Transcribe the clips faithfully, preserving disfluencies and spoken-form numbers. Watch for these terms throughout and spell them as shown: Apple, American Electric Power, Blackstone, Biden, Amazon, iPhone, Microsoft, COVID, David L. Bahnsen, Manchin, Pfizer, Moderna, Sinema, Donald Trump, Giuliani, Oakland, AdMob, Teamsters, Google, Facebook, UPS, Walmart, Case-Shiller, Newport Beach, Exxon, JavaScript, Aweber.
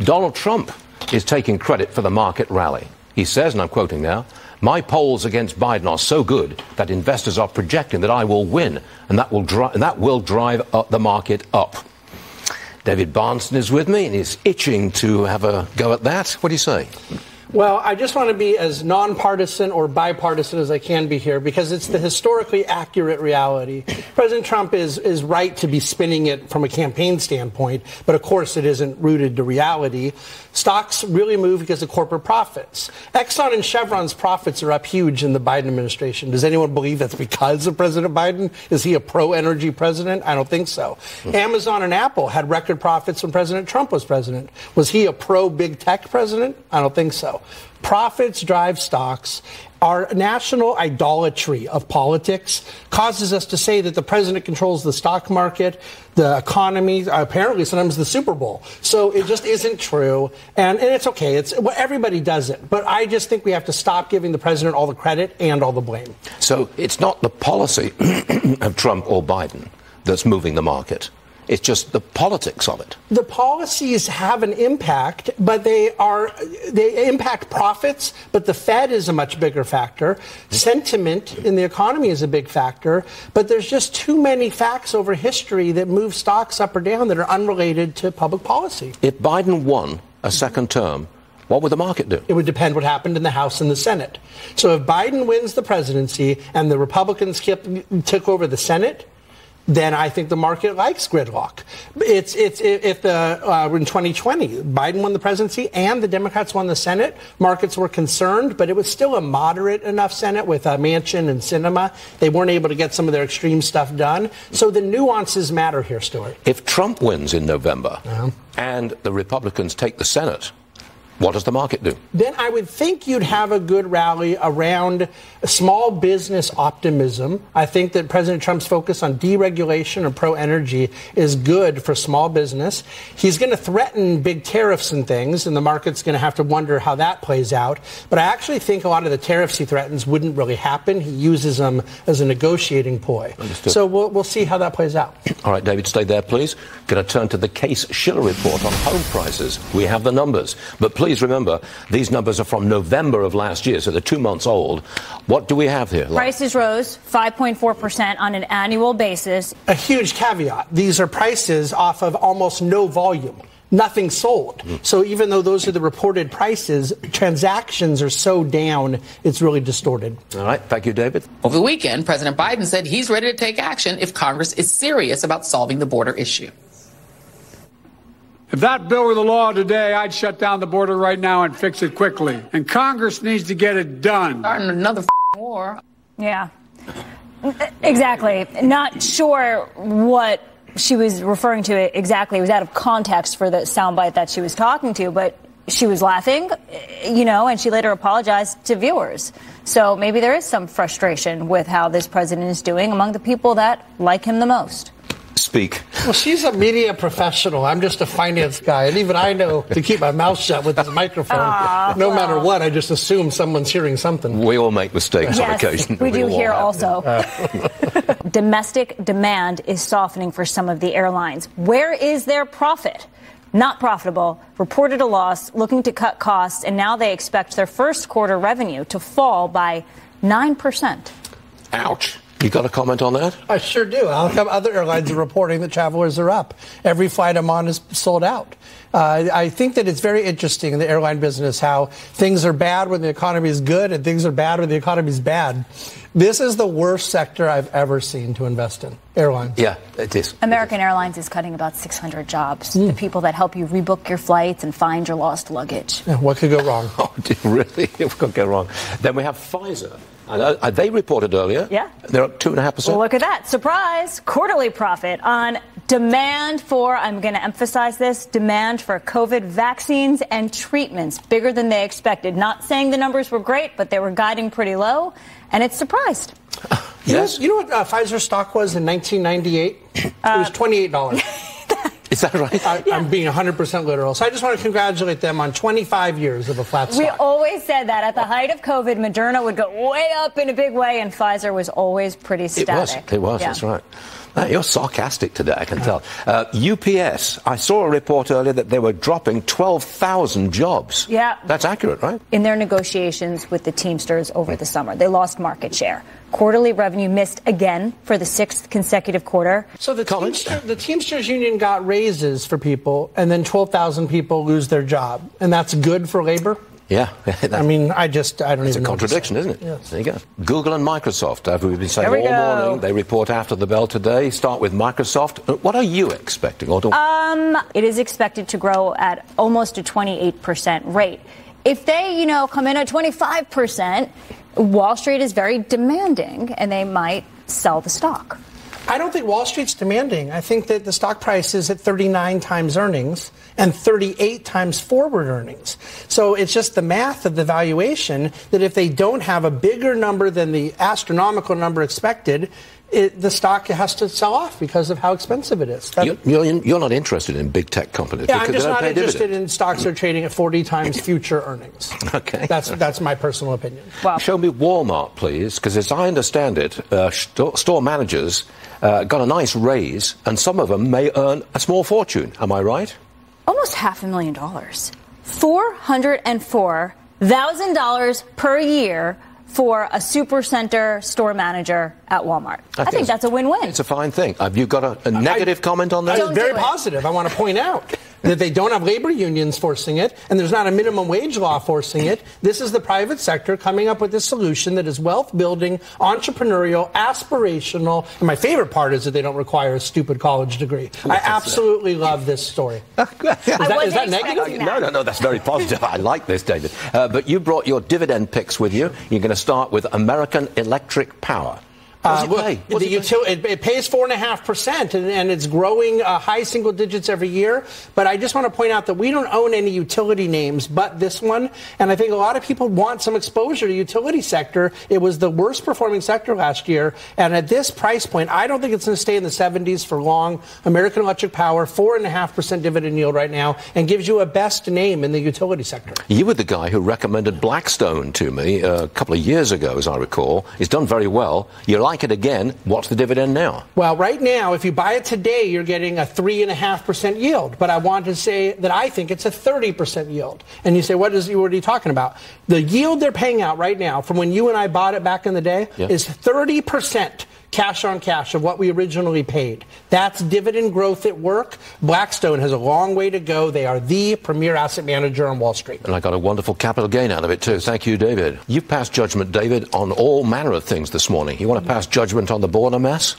Donald Trump is taking credit for the market rally. He says, and I'm quoting now, "My polls against Biden are so good that investors are projecting that I will win, and that will, dri- and that will drive up the market up." David Bahnsen is with me, and he's itching to have a go at that. What do you say? Well, I just want to be as nonpartisan or bipartisan as I can be here, because it's the historically accurate reality. President Trump is is right to be spinning it from a campaign standpoint, but of course it isn't rooted to reality. Stocks really move because of corporate profits. Exxon and Chevron's profits are up huge in the Biden administration. Does anyone believe that's because of President Biden? Is he a pro-energy president? I don't think so. Amazon and Apple had record profits when President Trump was president. Was he a pro-big tech president? I don't think so. Profits drive stocks. Our national idolatry of politics causes us to say that the president controls the stock market, the economy, apparently sometimes the Super Bowl. So it just isn't true. And, and it's okay. It's well, everybody does it. But I just think we have to stop giving the president all the credit and all the blame. So it's not the policy of Trump or Biden that's moving the market. It's just the politics of it. The policies have an impact, but they are they impact profits. But the Fed is a much bigger factor. Sentiment in the economy is a big factor. But there's just too many facts over history that move stocks up or down that are unrelated to public policy. If Biden won a second term, what would the market do? It would depend what happened in the House and the Senate. So if Biden wins the presidency and the Republicans took over the Senate, then I think the market likes gridlock. It's it's if the uh, in twenty twenty Biden won the presidency and the Democrats won the Senate, markets were concerned, but it was still a moderate enough Senate with uh, Manchin and Sinema. They weren't able to get some of their extreme stuff done. So the nuances matter here, Stuart. If Trump wins in November uh-huh. and the Republicans take the Senate, what does the market do? Then I would think you'd have a good rally around small business optimism. I think that President Trump's focus on deregulation and pro-energy is good for small business. He's going to threaten big tariffs and things, and the market's going to have to wonder how that plays out. But I actually think a lot of the tariffs he threatens wouldn't really happen. He uses them as a negotiating ploy. Understood. So we'll, we'll see how that plays out. All right, David, stay there, please. Going to turn to the Case-Shiller report on home prices. We have the numbers, but please Please remember, these numbers are from November of last year, so they're two months old. What do we have here? Prices rose five point four percent on an annual basis. A huge caveat. These are prices off of almost no volume. Nothing sold. So even though those are the reported prices, transactions are so down, it's really distorted. All right. Thank you, David. Over the weekend, President Biden said he's ready to take action if Congress is serious about solving the border issue. If that bill were the law today, I'd shut down the border right now and fix it quickly. And Congress needs to get it done. Starting another f***ing war. Yeah, exactly. Not sure what she was referring to exactly. It was out of context for the soundbite that she was talking to, but she was laughing, you know, and she later apologized to viewers. So maybe there is some frustration with how this president is doing among the people that like him the most. Speak. Well, she's a media professional. I'm just a finance guy. And even I know to keep my mouth shut with this microphone. Aww, no well. matter what, I just assume someone's hearing something. We all make mistakes yes, on occasion. We, we do here also. Uh. Domestic demand is softening for some of the airlines. Where is their profit? Not profitable, reported a loss, looking to cut costs, and now they expect their first quarter revenue to fall by nine percent. Ouch. You got a comment on that? I sure do. How come other airlines are reporting that travelers are up? Every flight I'm on is sold out. Uh, I think that it's very interesting in the airline business how things are bad when the economy is good and things are bad when the economy is bad. This is the worst sector I've ever seen to invest in, airlines. Yeah, it is. American it is. Airlines is cutting about six hundred jobs, mm. the people that help you rebook your flights and find your lost luggage. Yeah, what could go wrong? Oh, really? What could go wrong? Then we have Pfizer. Uh, they reported earlier. Yeah. They're up two point five percent. Well, look at that. Surprise. Quarterly profit on demand for, I'm going to emphasize this, demand for COVID vaccines and treatments bigger than they expected. Not saying the numbers were great, but they were guiding pretty low, and it's surprised. Uh, yes. You know, you know what uh, Pfizer stock was in nineteen ninety-eight? It was twenty-eight dollars. Is that right? I, yeah. I'm being one hundred percent literal. So I just want to congratulate them on twenty-five years of a flat stock. We always said that. At the height of COVID, Moderna would go way up in a big way, and Pfizer was always pretty static. It was. It was. Yeah. That's right. Uh, you're sarcastic today, I can tell. Uh, U P S, I saw a report earlier that they were dropping twelve thousand jobs. Yeah. That's accurate, right? In their negotiations with the Teamsters over the summer, they lost market share. Quarterly revenue missed again for the sixth consecutive quarter. So the, Teamster, the Teamsters union got raises for people, and then twelve thousand people lose their job. And that's good for labor? Yeah. I mean, I just, I don't even know. It's a contradiction, isn't it? Yes. There you go. Google and Microsoft, as we've been saying all morning, they report after the bell today. Start with Microsoft. What are you expecting? Or do- um, it is expected to grow at almost a twenty-eight percent rate. If they, you know, come in at twenty-five percent, Wall Street is very demanding, and they might sell the stock. I don't think Wall Street's demanding. I think that the stock price is at thirty-nine times earnings and thirty-eight times forward earnings. So it's just the math of the valuation that if they don't have a bigger number than the astronomical number expected, it, the stock has to sell off because of how expensive it is. That, you're, you're not interested in big tech companies. Yeah, I'm just not interested dividends. in stocks that are trading at forty times future earnings. Okay. That's that's my personal opinion. Wow. Show me Walmart, please, because as I understand it, uh, st- store managers uh, got a nice raise, and some of them may earn a small fortune. Am I right? Almost half a million dollars. four hundred four thousand dollars per year for a supercenter store manager at Walmart. I, I think, think that's a win-win. It's a fine thing. Have you got a, a negative I, comment on that? It's very it. positive. I want to point out that they don't have labor unions forcing it, and there's not a minimum wage law forcing it. This is the private sector coming up with a solution that is wealth-building, entrepreneurial, aspirational. And my favorite part is that they don't require a stupid college degree. Yes, I absolutely that. love this story. Is that, is that negative? That. No, no, no, that's very positive. I like this, David. Uh, but you brought your dividend picks with you. You're going to start with American Electric Power. Uh, it, look, the util- it, it pays four point five percent, and, and it's growing uh, high single digits every year. But I just want to point out that we don't own any utility names but this one. And I think a lot of people want some exposure to the utility sector. It was the worst performing sector last year. And at this price point, I don't think it's going to stay in the seventies for long. American Electric Power, four point five percent dividend yield right now, and gives you a best name in the utility sector. You were the guy who recommended Blackstone to me uh, a couple of years ago, as I recall. It's done very well. You like it again. What's the dividend now? Well, right now, if you buy it today, you're getting a three point five percent yield. But I want to say that I think it's a thirty percent yield. And you say, what is, what are you talking about? The yield they're paying out right now from when you and I bought it back in the day yeah. is thirty percent. Cash on cash of what we originally paid. That's dividend growth at work. Blackstone has a long way to go. They are the premier asset manager on Wall Street. And I got a wonderful capital gain out of it, too. Thank you, David. You've passed judgment, David, on all manner of things this morning. You want to pass judgment on the border mess?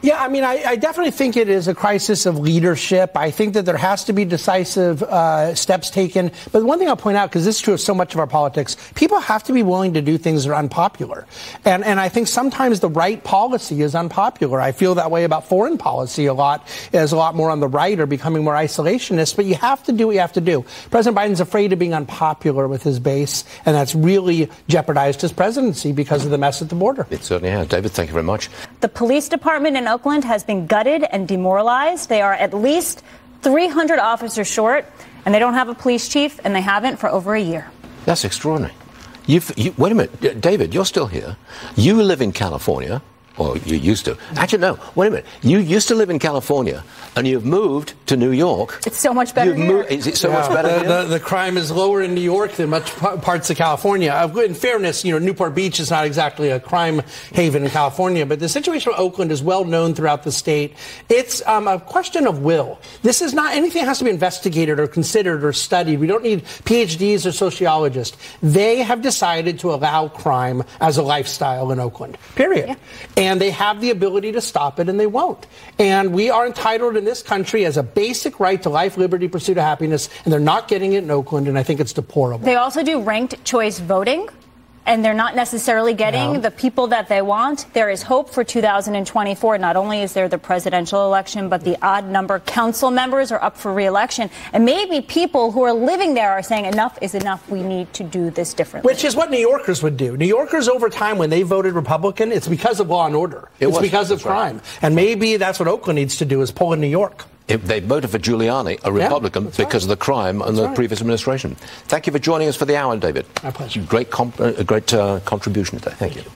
Yeah, I mean, I, I definitely think it is a crisis of leadership. I think that there has to be decisive uh, steps taken. But one thing I'll point out, because this is true of so much of our politics, people have to be willing to do things that are unpopular. And and I think sometimes the right policy is unpopular. I feel that way about foreign policy a lot, as a lot more on the right or becoming more isolationist. But you have to do what you have to do. President Biden's afraid of being unpopular with his base, and that's really jeopardized his presidency because of the mess at the border. It certainly has. David, thank you very much. The police department in Oakland has been gutted and demoralized. They are at least three hundred officers short, and they don't have a police chief, and they haven't for over a year. That's extraordinary. You've, you, wait a minute, David, you're still here. You live in California, or you used to. Actually, no, wait a minute. You used to live in California, and you've moved to New York. It's so much better you've here. Mo- is it so yeah, much better the, the, the crime is lower in New York than much parts of California. In fairness, you know, Newport Beach is not exactly a crime haven in California, but the situation with Oakland is well known throughout the state. It's um, a question of will. This is not anything that has to be investigated or considered or studied. We don't need P H Ds or sociologists. They have decided to allow crime as a lifestyle in Oakland, period. Yeah. And they have the ability to stop it, and they won't. And we are entitled in this country as a basic right to life, liberty, pursuit of happiness, and they're not getting it in Oakland, and I think it's deplorable. They also do ranked choice voting, and they're not necessarily getting no. the people that they want. There is hope for two thousand twenty-four. Not only is there the presidential election, but the odd number council members are up for re-election. And maybe people who are living there are saying enough is enough. We need to do this differently. Which is what New Yorkers would do. New Yorkers over time, when they voted Republican, it's because of law and order. It it's was, because of crime. Right. And maybe that's what Oakland needs to do is pull in New York. If they voted for Giuliani, a Republican, yeah, right. because of the crime and that's the right. previous administration. Thank you for joining us for the hour, David. My pleasure. Great, comp- uh, great uh, contribution today. Thank, Thank you. you.